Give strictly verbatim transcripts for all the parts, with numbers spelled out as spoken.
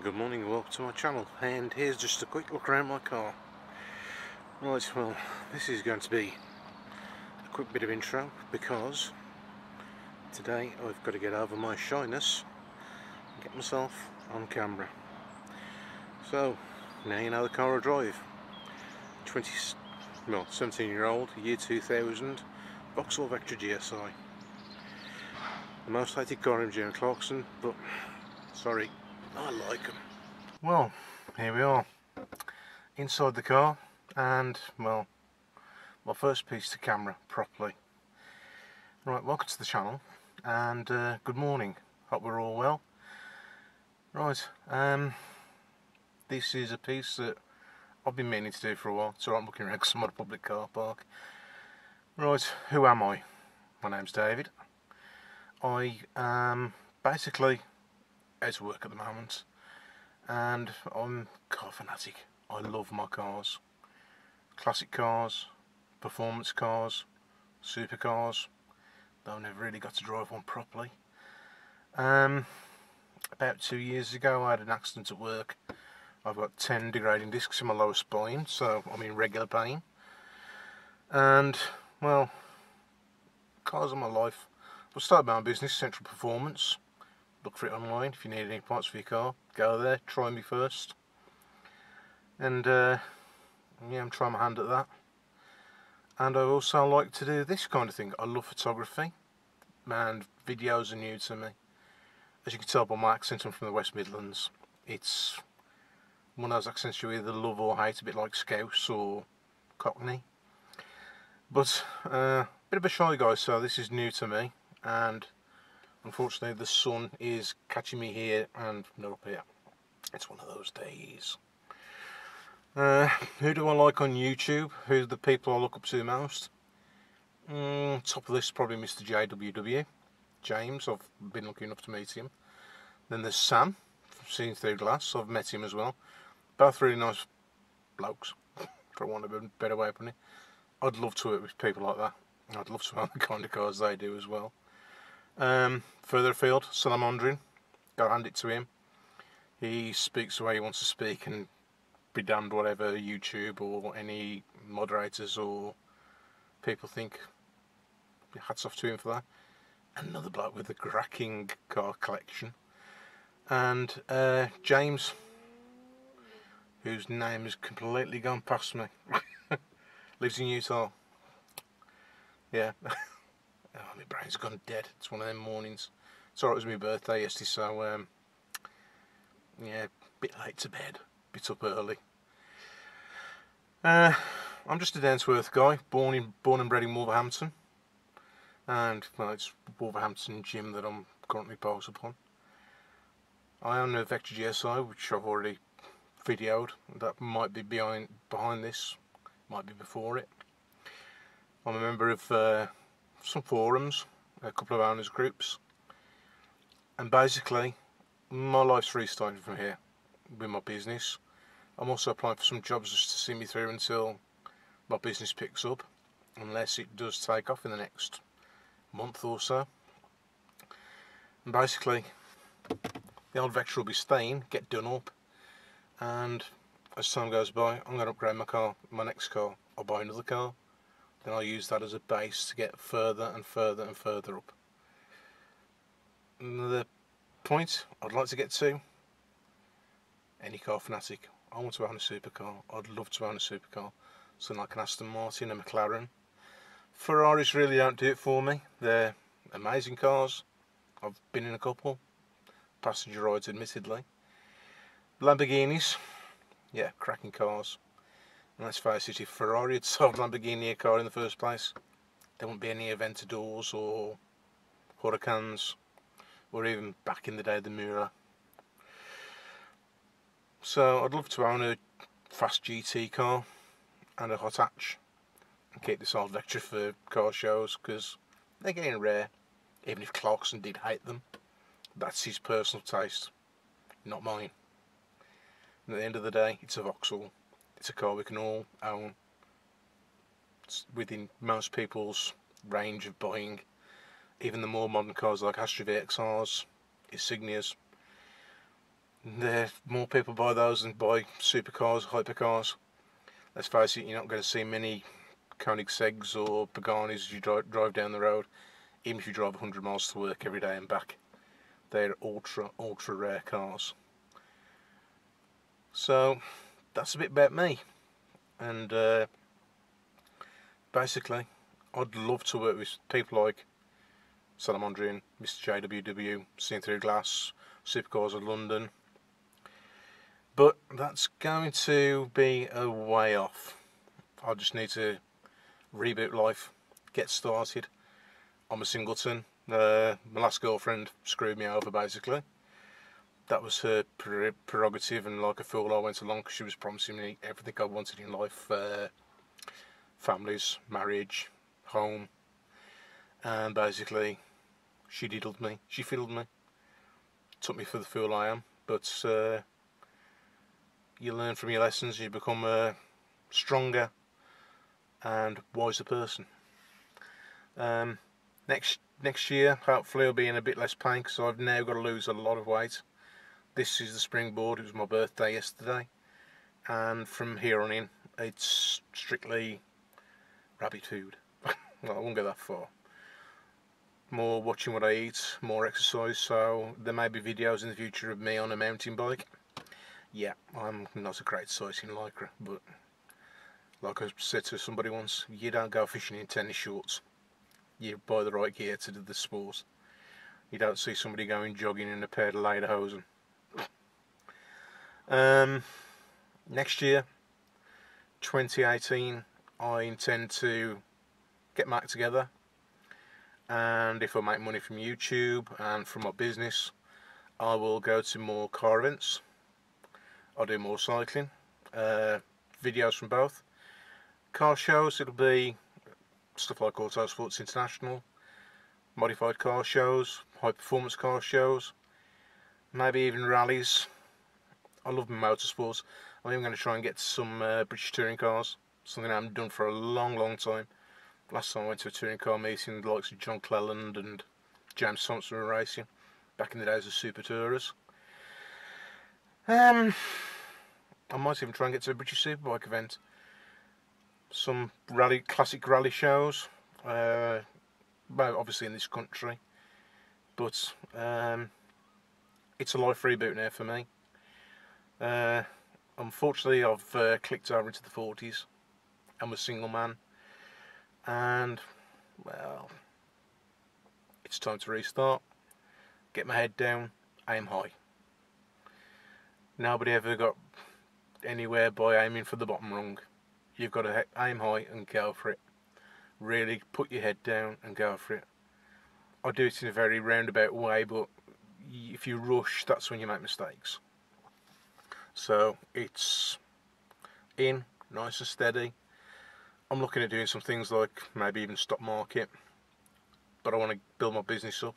Good morning and welcome to my channel, and here's just a quick look around my car. Right, well, this is going to be a quick bit of intro because today I've got to get over my shyness and get myself on camera. So now you know the car I drive. twenty, well, seventeen year old, year two thousand, Vauxhall Vectra G S I. The most hated car in Jeremy Clarkson, but sorry, I like them. Well, here we are inside the car, and well, my first piece to camera properly. Right, welcome to the channel, and uh, good morning. Hope we're all well. Right, um, this is a piece that I've been meaning to do for a while. It's alright, I'm looking around because I'm at a public car park. Right, who am I? My name's David. I am basically out of work at the moment, and I'm a car fanatic. I love my cars. Classic cars, performance cars, supercars, though I never really got to drive one properly. Um, about two years ago I had an accident at work. I've got ten degrading discs in my lower spine, so I'm in regular pain. And, well, cars are my life. I've started my own business, Central Performance. Look for it online. If you need any parts for your car, go there, try me first. And uh, yeah, I'm trying my hand at that. And I also like to do this kind of thing. I love photography, and videos are new to me. As you can tell by my accent, I'm from the West Midlands. It's one of those accents you either love or hate, a bit like Scouse or Cockney. But a uh, bit of a shy guy, so this is new to me. And unfortunately the sun is catching me here and not up here. It's one of those days. Uh, who do I like on YouTube? Who are the people I look up to most? Mm, top of this probably Mister J W W, James. I've been lucky enough to meet him. Then there's Sam, Seen Through Glass. I've met him as well. Both really nice blokes, for want of a better way of putting it. I'd love to work with people like that. I'd love to have the kind of cars they do as well. Um, further afield, Salamondrin, go hand it to him. He speaks the way he wants to speak, and be damned whatever YouTube or any moderators or people think. Hats off to him for that. Another bloke with a cracking car collection. And uh, James, whose name has completely gone past me, lives in Utah. Yeah. Oh, my brain's gone dead. It's one of them mornings. It's alright, it was my birthday yesterday, so um, yeah, bit late to bed, bit up early. Uh, I'm just a down to earth guy, born in, born and bred in Wolverhampton, and well, it's Wolverhampton gym that I'm currently posed upon. I own a Vectra G S I, which I've already videoed. That might be behind behind this, might be before it. I'm a member of Uh, some forums, a couple of owners groups, and basically my life's restarting from here with my business. I'm also applying for some jobs just to see me through until my business picks up, unless it does take off in the next month or so. And basically the old Vectra will be staying, get done up, and as time goes by I'm going to upgrade my car, my next car. I'll buy another car. Then I'll use that as a base to get further and further and further up. Another point I'd like to get to, any car fanatic, I want to own a supercar. I'd love to own a supercar, something like an Aston Martin, a McLaren. Ferraris really don't do it for me. They're amazing cars. I've been in a couple, passenger rides admittedly. Lamborghinis, yeah, cracking cars. Let's face it, if Ferrari had sold Lamborghini a car in the first place, there wouldn't be any Aventadors or Huracans, or even back in the day the Mira. So I'd love to own a fast G T car and a hot hatch, and keep this old Vectra for car shows, because they're getting rare. Even if Clarkson did hate them, that's his personal taste, not mine. And at the end of the day, it's a Vauxhall. It's a car we can all own. It's within most people's range of buying. Even the more modern cars like Astra V X Rs, Insignias. There more people buy those than buy supercars, hypercars. Let's face it, you're not going to see many Koenigsegs or Paganis as you dri drive down the road, even if you drive a hundred miles to work every day and back. They're ultra, ultra rare cars. So that's a bit about me. And uh, basically, I'd love to work with people like Salamondrin, Mister J W W, Seen Through Glass, Supercars of London. But that's going to be a way off. I just need to reboot life, get started. I'm a singleton. Uh, my last girlfriend screwed me over, basically. That was her pre prerogative, and like a fool I went along because she was promising me everything I wanted in life. Uh, families, marriage, home. And basically, she diddled me. She fiddled me. Took me for the fool I am. But uh, you learn from your lessons. You become a stronger and wiser person. Um, next next year, hopefully, I'll be in a bit less pain because I've now got to lose a lot of weight. This is the springboard. It was my birthday yesterday, and from here on in, it's strictly rabbit food. Well, I won't go that far. More watching what I eat, more exercise. So there may be videos in the future of me on a mountain bike. Yeah, I'm not a great sight in lycra, but like I said to somebody once, you don't go fishing in tennis shorts. You buy the right gear to do the sport. You don't see somebody going jogging in a pair of lederhosen. Um, next year, twenty eighteen, I intend to get back together, and if I make money from YouTube and from my business, I will go to more car events. I'll do more cycling, uh, videos from both. Car shows, it'll be stuff like Auto Sports International, modified car shows, high performance car shows, maybe even rallies. I love motorsports. I'm even going to try and get some uh, British touring cars, something I haven't done for a long, long time. Last time I went to a touring car meeting, the likes of John Cleland and James Sansom were racing, back in the days of Super Tourers. Um, I might even try and get to a British Superbike event. Some rally, classic rally shows, uh, well, obviously in this country, but um, it's a life reboot now for me. Uh, unfortunately, I've uh, clicked over into the forties. I'm a single man, and well, it's time to restart. Get my head down, aim high. Nobody ever got anywhere by aiming for the bottom rung. You've got to aim high and go for it. Really put your head down and go for it. I do it in a very roundabout way, but if you rush, that's when you make mistakes. So it's in, nice and steady. I'm looking at doing some things like maybe even stock market, but I want to build my business up.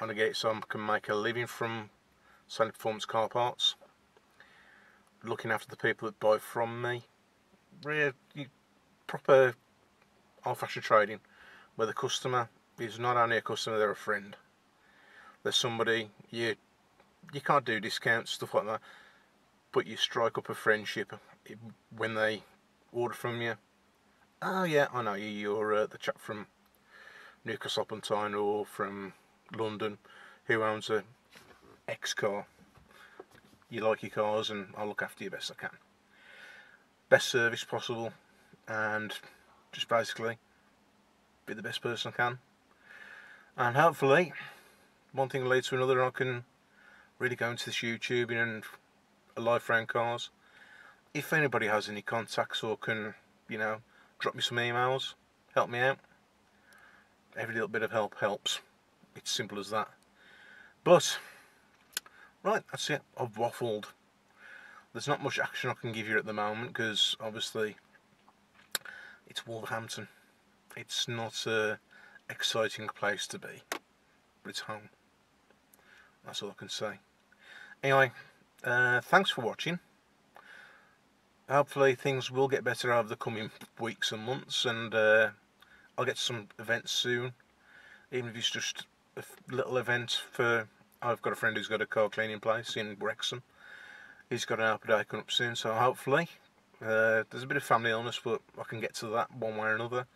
I want to get it so I can make a living from selling performance car parts, looking after the people that buy from me. Real proper old-fashioned trading, where the customer is not only a customer, they're a friend. There's somebody you you can't do discounts, stuff like that, but you strike up a friendship when they order from you. Oh yeah, I know you. You're uh, the chap from Newcastle upon Tyne or from London who owns a X car. You like your cars, and I'll look after you best I can. Best service possible, and just basically be the best person I can, and hopefully one thing leads to another and I can really go into this YouTubing and a life around cars. If anybody has any contacts or can, you know, drop me some emails, help me out. Every little bit of help helps. It's simple as that. But right, that's it. I've waffled. There's not much action I can give you at the moment because obviously it's Wolverhampton. It's not an exciting place to be, but it's home. That's all I can say. Anyway, uh, thanks for watching. Hopefully things will get better over the coming weeks and months, and uh, I'll get to some events soon, even if it's just a little event for I've got a friend who's got a car cleaning place in Wrexham. He's got an Alpidicon up soon, so hopefully uh, there's a bit of family illness, but I can get to that one way or another.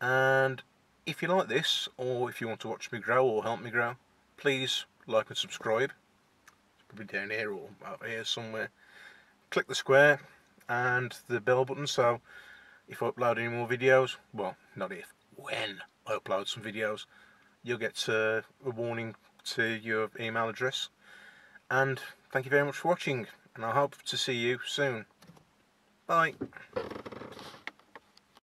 And if you like this, or if you want to watch me grow or help me grow, please like and subscribe. It's probably down here or up here somewhere. Click the square and the bell button, so if I upload any more videos, well, not if, when I upload some videos, you'll get uh, a warning to your email address. And thank you very much for watching, and I hope to see you soon. Bye.